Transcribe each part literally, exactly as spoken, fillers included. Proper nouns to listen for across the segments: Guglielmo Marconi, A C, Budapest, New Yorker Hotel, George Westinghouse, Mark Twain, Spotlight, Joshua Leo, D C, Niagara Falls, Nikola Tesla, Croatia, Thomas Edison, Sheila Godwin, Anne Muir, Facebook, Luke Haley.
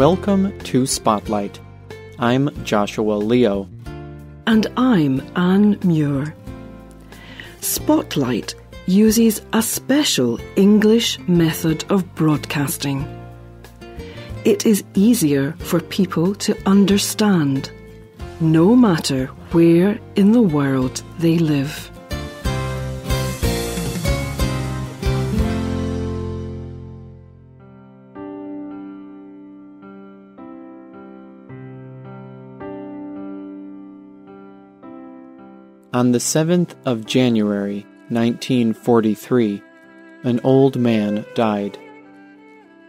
Welcome to Spotlight. I'm Joshua Leo. And I'm Anne Muir. Spotlight uses a special English method of broadcasting. It is easier for people to understand, no matter where in the world they live. On the seventh of January, nineteen forty-three, an old man died.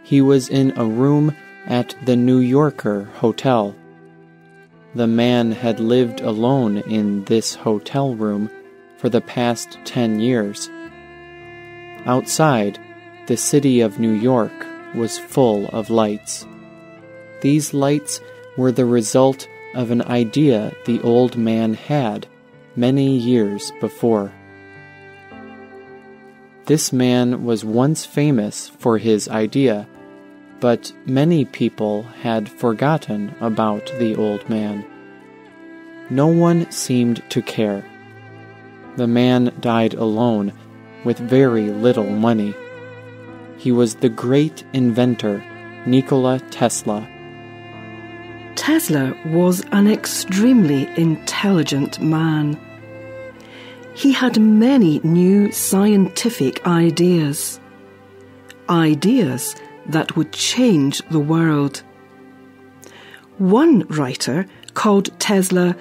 He was in a room at the New Yorker Hotel. The man had lived alone in this hotel room for the past ten years. Outside, the city of New York was full of lights. These lights were the result of an idea the old man had many years before. This man was once famous for his idea, but many people had forgotten about the old man. No one seemed to care. The man died alone, with very little money. He was the great inventor, Nikola Tesla. Tesla was an extremely intelligent man. He had many new scientific ideas, ideas that would change the world. One writer called Tesla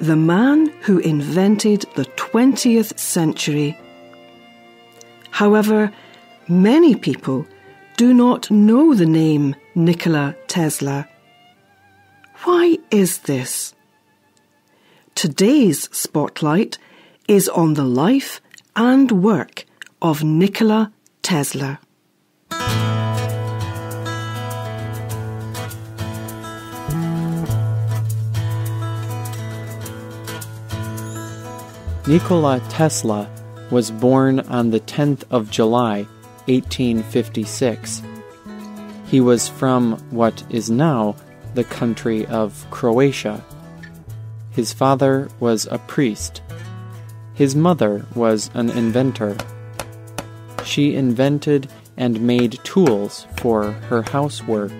the man who invented the twentieth century. However, many people do not know the name Nikola Tesla. Why is this? Today's Spotlight is on the life and work of Nikola Tesla. Nikola Tesla was born on the tenth of July, eighteen fifty-six. He was from what is now the country of Croatia. His father was a priest. His mother was an inventor. She invented and made tools for her housework.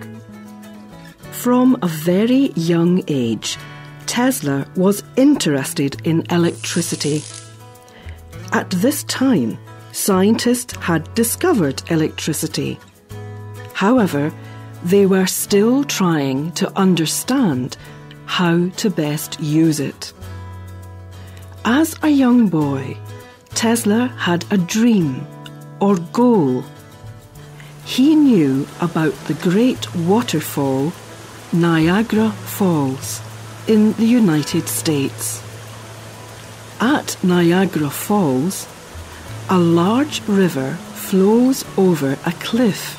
From a very young age, Tesla was interested in electricity. At this time, scientists had discovered electricity. However, they were still trying to understand how to best use it. As a young boy, Tesla had a dream or goal. He knew about the great waterfall, Niagara Falls, in the United States. At Niagara Falls, a large river flows over a cliff.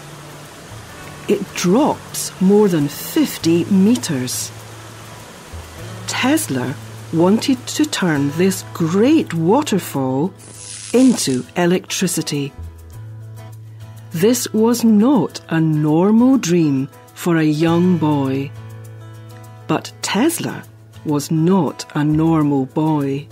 It drops more than fifty meters. Tesla wanted to turn this great waterfall into electricity. This was not a normal dream for a young boy. But Tesla was not a normal boy.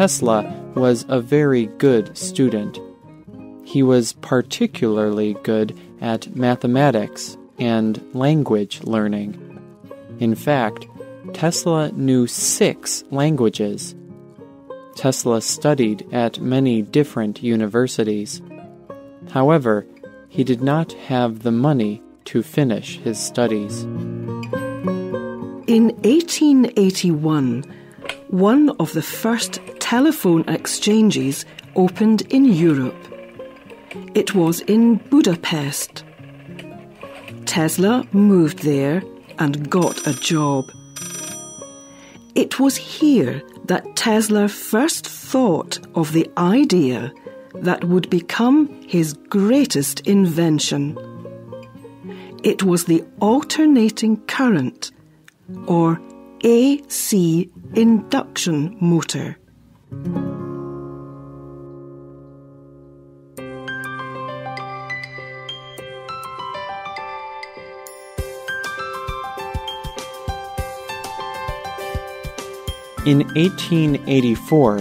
Tesla was a very good student. He was particularly good at mathematics and language learning. In fact, Tesla knew six languages. Tesla studied at many different universities. However, he did not have the money to finish his studies. In eighteen eighty-one, one of the first telephone exchanges opened in Europe. It was in Budapest. Tesla moved there and got a job. It was here that Tesla first thought of the idea that would become his greatest invention. It was the alternating current, or A C induction motor. In eighteen eighty-four,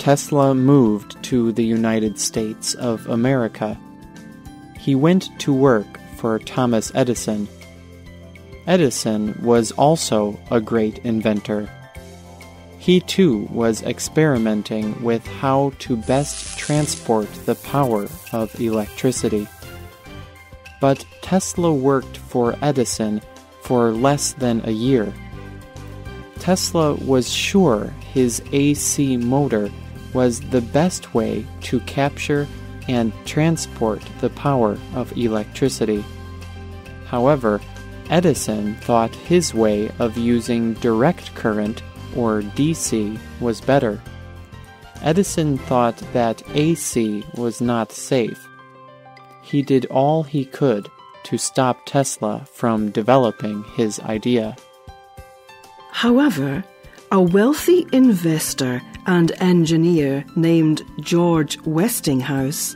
Tesla moved to the United States of America. He went to work for Thomas Edison. Edison was also a great inventor. He too was experimenting with how to best transport the power of electricity. But Tesla worked for Edison for less than a year. Tesla was sure his A C motor was the best way to capture and transport the power of electricity. However, Edison thought his way of using direct current, or D C, was better. Edison thought that A C was not safe. He did all he could to stop Tesla from developing his idea. However, a wealthy investor and engineer named George Westinghouse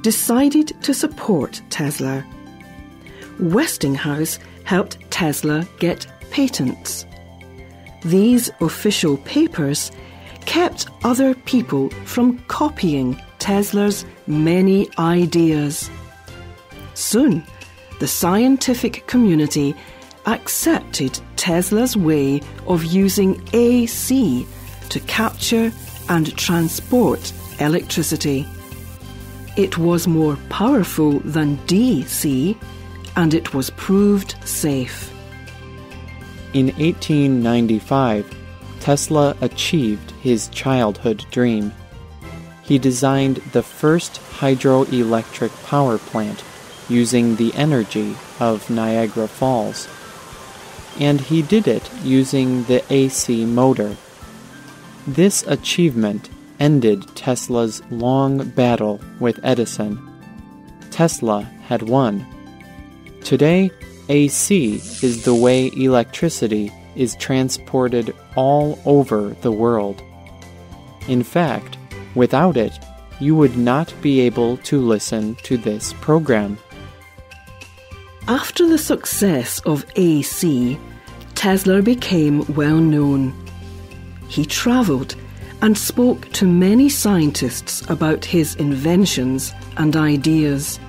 decided to support Tesla. Westinghouse helped Tesla get patents. These official papers kept other people from copying Tesla's many ideas. Soon, the scientific community accepted Tesla's way of using A C to capture and transport electricity. It was more powerful than D C, and it was proved safe. In eighteen ninety-five, Tesla achieved his childhood dream. He designed the first hydroelectric power plant using the energy of Niagara Falls. And he did it using the A C motor. This achievement ended Tesla's long battle with Edison. Tesla had won. Today, A C is the way electricity is transported all over the world. In fact, without it, you would not be able to listen to this program. After the success of A C, Tesla became well known. He traveled and spoke to many scientists about his inventions and ideas.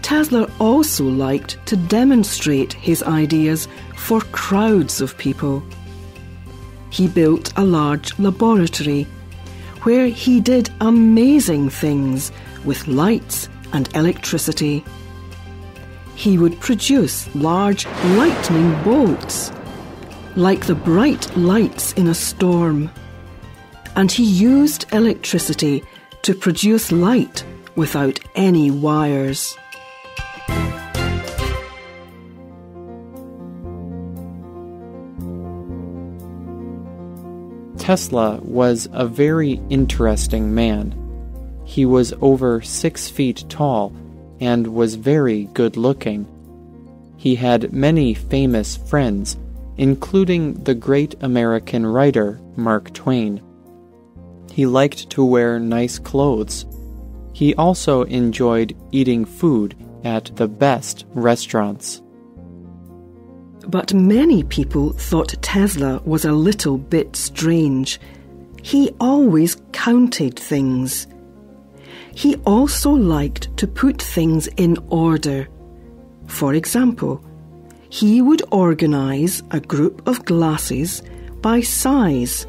Tesla also liked to demonstrate his ideas for crowds of people. He built a large laboratory where he did amazing things with lights and electricity. He would produce large lightning bolts, like the bright lights in a storm. And he used electricity to produce light without any wires. Tesla was a very interesting man. He was over six feet tall and was very good-looking. He had many famous friends, including the great American writer Mark Twain. He liked to wear nice clothes. He also enjoyed eating food at the best restaurants. But many people thought Tesla was a little bit strange. He always counted things. He also liked to put things in order. For example, he would organize a group of glasses by size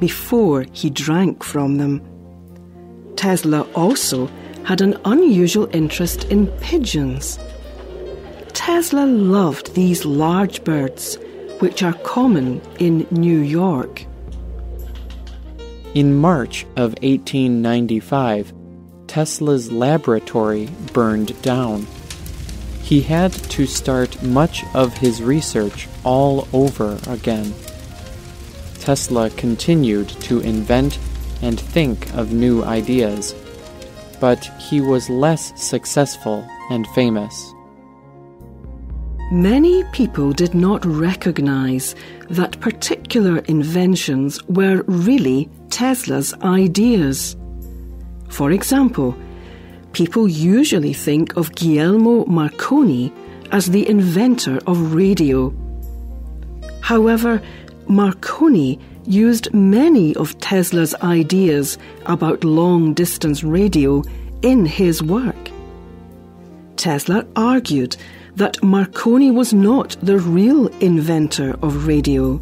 before he drank from them. Tesla also had an unusual interest in pigeons. Tesla loved these large birds, which are common in New York. In March of eighteen ninety-five, Tesla's laboratory burned down. He had to start much of his research all over again. Tesla continued to invent and think of new ideas, but he was less successful and famous. Many people did not recognize that particular inventions were really Tesla's ideas. For example, people usually think of Guglielmo Marconi as the inventor of radio. However, Marconi used many of Tesla's ideas about long-distance radio in his work. Tesla argued that Marconi was not the real inventor of radio.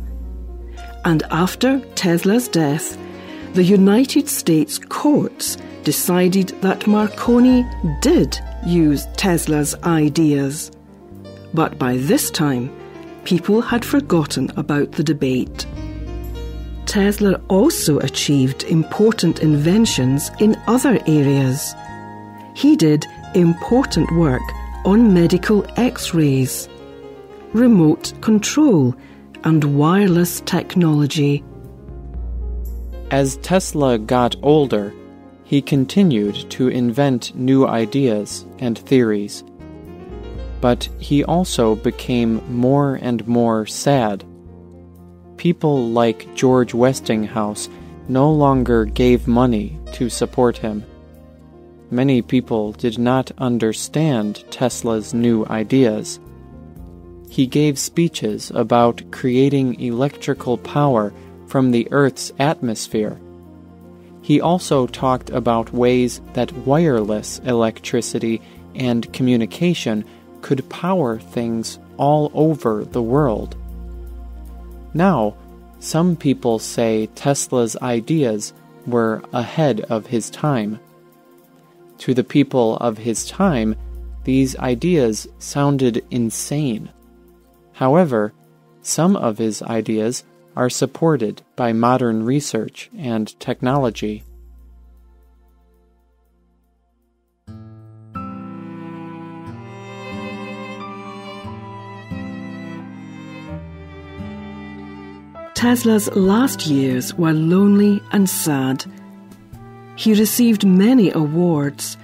And after Tesla's death, the United States courts decided that Marconi did use Tesla's ideas. But by this time, people had forgotten about the debate. Tesla also achieved important inventions in other areas. He did important work on medical X-rays, remote control, and wireless technology. As Tesla got older, he continued to invent new ideas and theories. But he also became more and more sad. People like George Westinghouse no longer gave money to support him. Many people did not understand Tesla's new ideas. He gave speeches about creating electrical power from the Earth's atmosphere. He also talked about ways that wireless electricity and communication could power things all over the world. Now, some people say Tesla's ideas were ahead of his time. To the people of his time, these ideas sounded insane. However, some of his ideas are supported by modern research and technology. Tesla's last years were lonely and sad. He received many awards,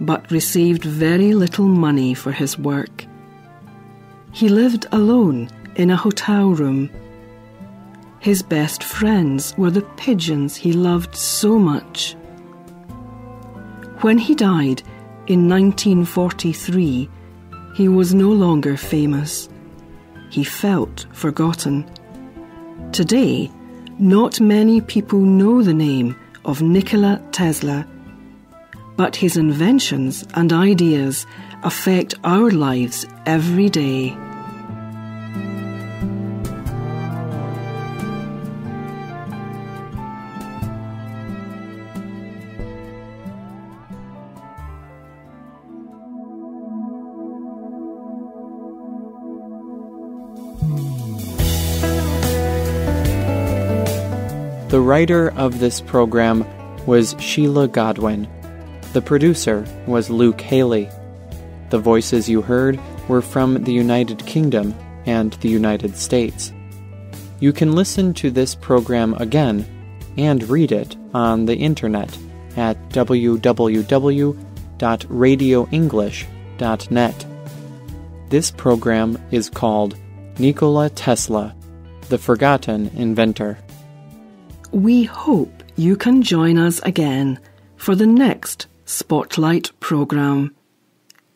but received very little money for his work. He lived alone in a hotel room. His best friends were the pigeons he loved so much. When he died in nineteen forty-three, he was no longer famous. He felt forgotten. Today, not many people know the name of Nikola Tesla, but his inventions and ideas affect our lives every day. The writer of this program was Sheila Godwin. The producer was Luke Haley. The voices you heard were from the United Kingdom and the United States. You can listen to this program again and read it on the internet at w w w dot radio english dot net. This program is called Nikola Tesla, the Forgotten Inventor. We hope you can join us again for the next Spotlight program.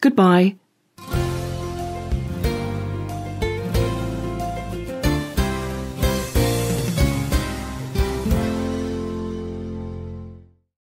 Goodbye.